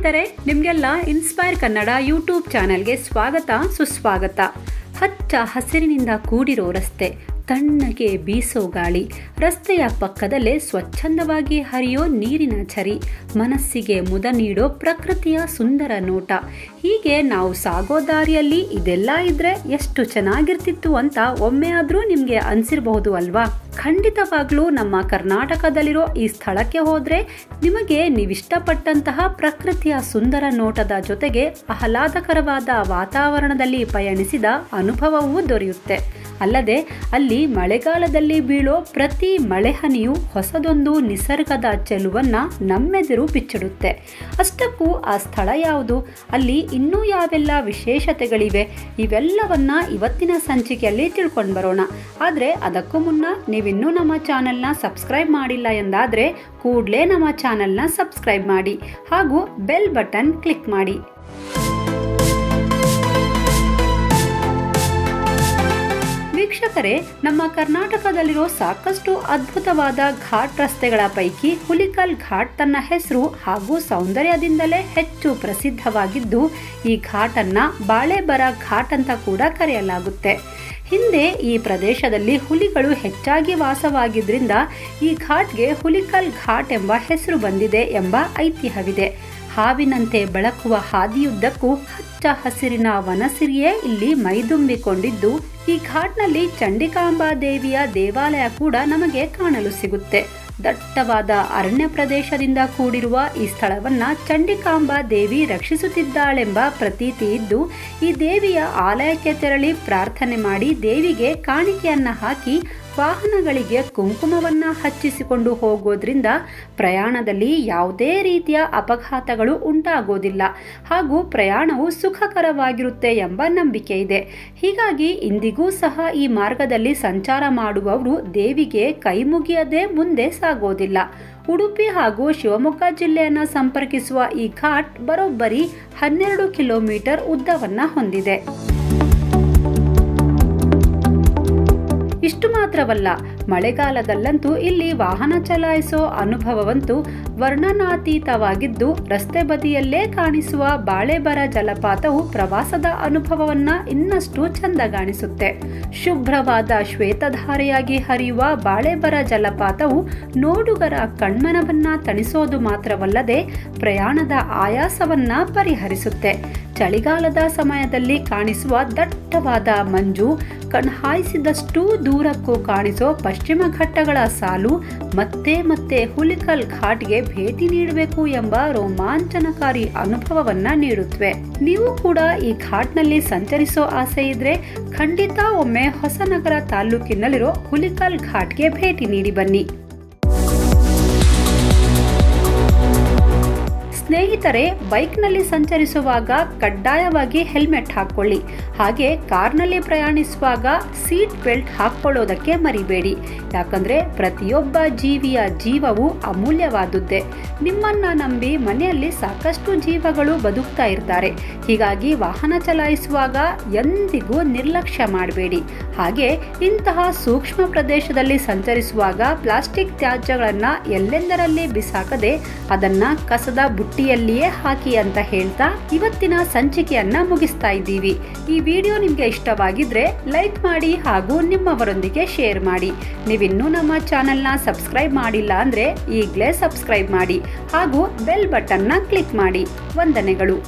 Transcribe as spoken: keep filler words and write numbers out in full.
ಸ್ನೇಹಿತರೆ ನಿಮಗೆಲ್ಲ inspire Kannada YouTube ಚಾನೆಲ್ಗೆ ಸ್ವಾಗತ ಸುಸ್ವಾಗತ. ಹಚ್ಚ ಹಸಿರಿನಿಂದ ಕೂಡಿರೋ ರಸ್ತೆ, ತಣ್ಣಗೆ ಬೀಸೋ ಗಾಳಿ, ರಸ್ತೆಯ ಪಕ್ಕದಲ್ಲೇ ಸ್ವಚ್ಛಂದವಾಗಿ ಹರಿಯೋ ನೀರಿನ ಝರಿ, ಮನಸ್ಸಿಗೆ ಮುದ ನೀಡೋ ಪ್ರಕೃತಿಯ ಸುಂದರ ನೋಟ. ಹೀಗೆ ನಾವು ಸಾಗೋ ದಾರಿಯಲ್ಲಿ ಇದೆಲ್ಲ ಇದ್ರೆ ಎಷ್ಟು ಚೆನ್ನಾಗಿರ್ತಿತ್ತು ಅಂತ ಒಮ್ಮೆ ಆದರೂ ನಿಮಗೆ ಅನಿಸಿರಬಹುದು ಅಲ್ವಾ? ಖಂಡಿತವಾಗ್ಲೂ ನಮ್ಮ ಕರ್ನಾಟಕದಲ್ಲಿರೋ ಈ ಸ್ಥಳಕ್ಕೆ ಹೋದರೆ ನಿಮಗೆ ನೀವಿಷ್ಟಪಟ್ಟಂತಹ ಪ್ರಕೃತಿಯ ಸುಂದರ ನೋಟದ ಜೊತೆಗೆ ಆಹ್ಲಾದಕರವಾದ ವಾತಾವರಣದಲ್ಲಿ ಪಯಣಿಸಿದ ಅನುಭವವೂ ದೊರೆಯುತ್ತೆ. ಅಲ್ಲದೆ ಅಲ್ಲಿ ಮಳೆಗಾಲದಲ್ಲಿ ಬೀಳೋ ಪ್ರತಿ ಮಳೆಹನಿಯು ಹೊಸದೊಂದು ನಿಸರ್ಗದ ಚೆಲುವನ್ನು ನಮ್ಮೆದುರು ಬಿಚ್ಚಿಡುತ್ತೆ. ಅಷ್ಟಕ್ಕೂ ಆ ಸ್ಥಳ ಯಾವುದು, ಅಲ್ಲಿ ಇನ್ನೂ ಯಾವೆಲ್ಲ ವಿಶೇಷತೆಗಳಿವೆ, ಇವೆಲ್ಲವನ್ನ ಇವತ್ತಿನ ಸಂಚಿಕೆಯಲ್ಲಿ ತಿಳ್ಕೊಂಡು ಬರೋಣ. ಆದರೆ ಅದಕ್ಕೂ ಮುನ್ನ ನೀವಿನ್ನೂ ನಮ್ಮ ಚಾನಲ್ನ ಸಬ್ಸ್ಕ್ರೈಬ್ ಮಾಡಿಲ್ಲ ಎಂದಾದರೆ ಕೂಡಲೇ ನಮ್ಮ ಚಾನಲ್ನ ಸಬ್ಸ್ಕ್ರೈಬ್ ಮಾಡಿ ಹಾಗೂ ಬೆಲ್ ಬಟನ್ ಕ್ಲಿಕ್ ಮಾಡಿ. ವೀಕ್ಷಕರೇ, ನಮ್ಮ ಕರ್ನಾಟಕದಲ್ಲಿರೋ ಸಾಕಷ್ಟು ಅದ್ಭುತವಾದ ಘಾಟ್ ರಸ್ತೆಗಳ ಪೈಕಿ ಹುಲಿಕಲ್ ಘಾಟ್ ತನ್ನ ಹೆಸರು ಹಾಗೂ ಸೌಂದರ್ಯದಿಂದಲೇ ಹೆಚ್ಚು ಪ್ರಸಿದ್ಧವಾಗಿದ್ದು, ಈ ಘಾಟನ್ನು ಬಾಳೆಬರ ಘಾಟ್ ಅಂತ ಕೂಡ ಕರೆಯಲಾಗುತ್ತೆ. ಹಿಂದೆ ಈ ಪ್ರದೇಶದಲ್ಲಿ ಹುಲಿಗಳು ಹೆಚ್ಚಾಗಿ ವಾಸವಾಗಿದ್ದರಿಂದ ಈ ಘಾಟ್ಗೆ ಹುಲಿಕಲ್ ಘಾಟ್ ಎಂಬ ಹೆಸರು ಬಂದಿದೆ ಎಂಬ ಐತಿಹ್ಯವಿದೆ. ಹಾವಿನಂತೆ ಬೆಳಕುವ ಹಾದಿಯುದ್ದಕ್ಕೂ ಹಚ್ಚ ಹಸಿರಿನ ವನಸಿರಿಯೇ ಇಲ್ಲಿ ಮೈದುಂಬಿಕೊಂಡಿದ್ದು, ಈ ಘಾಟ್ನಲ್ಲಿ ಚಂಡಿಕಾಂಬಾ ದೇವಿಯ ದೇವಾಲಯ ಕೂಡ ನಮಗೆ ಕಾಣಲು ಸಿಗುತ್ತೆ. ದಟ್ಟವಾದ ಅರಣ್ಯ ಪ್ರದೇಶದಿಂದ ಕೂಡಿರುವ ಈ ಸ್ಥಳವನ್ನು ಚಂಡಿಕಾಂಬಾ ದೇವಿ ರಕ್ಷಿಸುತ್ತಿದ್ದಾಳೆಂಬ ಪ್ರತೀತಿ ಇದ್ದು, ಈ ದೇವಿಯ ಆಲಯಕ್ಕೆ ತೆರಳಿ ಪ್ರಾರ್ಥನೆ ಮಾಡಿ ದೇವಿಗೆ ಕಾಣಿಕೆಯನ್ನು ಹಾಕಿ ವಾಹನಗಳಿಗೆ ಕುಂಕುಮವನ್ನು ಹಚ್ಚಿಸಿಕೊಂಡು ಹೋಗೋದ್ರಿಂದ ಪ್ರಯಾಣದಲ್ಲಿ ಯಾವುದೇ ರೀತಿಯ ಅಪಘಾತಗಳು ಉಂಟಾಗೋದಿಲ್ಲ ಹಾಗೂ ಪ್ರಯಾಣವು ಸುಖಕರವಾಗಿರುತ್ತೆ ಎಂಬ ನಂಬಿಕೆ ಇದೆ. ಹೀಗಾಗಿ ಇಂದಿಗೂ ಸಹ ಈ ಮಾರ್ಗದಲ್ಲಿ ಸಂಚಾರ ಮಾಡುವವರು ದೇವಿಗೆ ಕೈ ಮುಗಿಯದೆ ಮುಂದೆ ಸಾಗೋದಿಲ್ಲ. ಉಡುಪಿ ಹಾಗೂ ಶಿವಮೊಗ್ಗ ಜಿಲ್ಲೆಯನ್ನು ಸಂಪರ್ಕಿಸುವ ಈ ಘಾಟ್ ಬರೋಬ್ಬರಿ ಹನ್ನೆರಡು ಕಿಲೋಮೀಟರ್ ಉದ್ದವನ್ನು ಹೊಂದಿದೆ. ಇಷ್ಟು ಮಾತ್ರವಲ್ಲ, ಮಳೆಗಾಲದಲ್ಲಂತೂ ಇಲ್ಲಿ ವಾಹನ ಚಲಾಯಿಸೋ ಅನುಭವವಂತೂ ವರ್ಣನಾತೀತವಾಗಿದ್ದು, ರಸ್ತೆ ಬದಿಯಲ್ಲೇ ಕಾಣಿಸುವ ಬಾಳೆಬರ ಜಲಪಾತವು ಪ್ರವಾಸದ ಅನುಭವವನ್ನು ಇನ್ನಷ್ಟು ಚಂದಗಾಣಿಸುತ್ತೆ. ಶುಭ್ರವಾದ ಶ್ವೇತಧಾರೆಯಾಗಿ ಹರಿಯುವ ಬಾಳೆಬರ ಜಲಪಾತವು ನೋಡುಗರ ಕಣ್ಮನವನ್ನು ತಣಿಸೋದು ಮಾತ್ರವಲ್ಲದೆ ಪ್ರಯಾಣದ ಆಯಾಸವನ್ನು ಪರಿಹರಿಸುತ್ತೆ. ಚಳಿಗಾಲದ ಸಮಯದಲ್ಲಿ ಕಾಣಿಸುವ ದಟ್ಟವಾದ ಮಂಜು, ಕಣ್ಹಾಯಿಸಿದಷ್ಟು ದೂರಕ್ಕೂ ಕಾಣಿಸೋ ಪಶ್ಚಿಮ ಘಟ್ಟಗಳ ಸಾಲು, ಮತ್ತೆ ಮತ್ತೆ ಹುಲಿಕಲ್ ಘಾಟ್ಗೆ ಭೇಟಿ ನೀಡಬೇಕು ಎಂಬ ರೋಮಾಂಚನಕಾರಿ ಅನುಭವವನ್ನು ನೀಡುತ್ತವೆ. ನೀವು ಕೂಡ ಈ ಘಾಟ್ನಲ್ಲಿ ಸಂಚರಿಸೋ ಆಸೆ ಇದ್ರೆ ಖಂಡಿತ ಒಮ್ಮೆ ಹೊಸನಗರ ತಾಲೂಕಿನಲ್ಲಿರೋ ಹುಲಿಕಲ್ ಘಾಟ್ಗೆ ಭೇಟಿ ನೀಡಿ ಬನ್ನಿ. ಸ್ನೇಹಿತರೆ, ಬೈಕ್ನಲ್ಲಿ ಸಂಚರಿಸುವಾಗ ಕಡ್ಡಾಯವಾಗಿ ಹೆಲ್ಮೆಟ್ ಹಾಕ್ಕೊಳ್ಳಿ. ಹಾಗೆ ಕಾರ್ನಲ್ಲಿ ಪ್ರಯಾಣಿಸುವಾಗ ಸೀಟ್ ಬೆಲ್ಟ್ ಹಾಕ್ಕೊಳ್ಳೋದಕ್ಕೆ ಮರಿಬೇಡಿ. ಯಾಕಂದರೆ ಪ್ರತಿಯೊಬ್ಬ ಜೀವಿಯ ಜೀವವು ಅಮೂಲ್ಯವಾದುದ್ದೇ. ನಿಮ್ಮನ್ನು ನಂಬಿ ಮನೆಯಲ್ಲಿ ಸಾಕಷ್ಟು ಜೀವಗಳು ಬದುಕ್ತಾ ಇರ್ತಾರೆ. ಹೀಗಾಗಿ ವಾಹನ ಚಲಾಯಿಸುವಾಗ ಎಂದಿಗೂ ನಿರ್ಲಕ್ಷ್ಯ ಮಾಡಬೇಡಿ. ಹಾಗೆ ಇಂತಹ ಸೂಕ್ಷ್ಮ ಪ್ರದೇಶದಲ್ಲಿ ಸಂಚರಿಸುವಾಗ ಪ್ಲಾಸ್ಟಿಕ್ ತ್ಯಾಜ್ಯಗಳನ್ನು ಎಲ್ಲೆಂದರಲ್ಲಿ ಬಿಸಾಕದೆ ಅದನ್ನು ಕಸದ ಬುಟ್ಟಿ ಲ್ಲಿಯೇ ಹಾಕಿ ಅಂತ ಹೇಳ್ತಾ ಇವತ್ತಿನ ಸಂಚಿಕೆಯನ್ನ ಮುಗಿಸ್ತಾ ಇದ್ದೀವಿ. ಈ ವಿಡಿಯೋ ನಿಮಗೆ ಇಷ್ಟವಾಗಿದ್ರೆ ಲೈಕ್ ಮಾಡಿ ಹಾಗೂ ನಿಮ್ಮವರೊಂದಿಗೆ ಶೇರ್ ಮಾಡಿ. ನೀವಿನ್ನೂ ನಮ್ಮ ಚಾನೆಲ್ನ ಸಬ್ಸ್ಕ್ರೈಬ್ ಮಾಡಿಲ್ಲ ಅಂದ್ರೆ ಈಗಲೇ ಸಬ್ಸ್ಕ್ರೈಬ್ ಮಾಡಿ ಹಾಗೂ ಬೆಲ್ ಬಟನ್ನ ಕ್ಲಿಕ್ ಮಾಡಿ. ವಂದನೆಗಳು.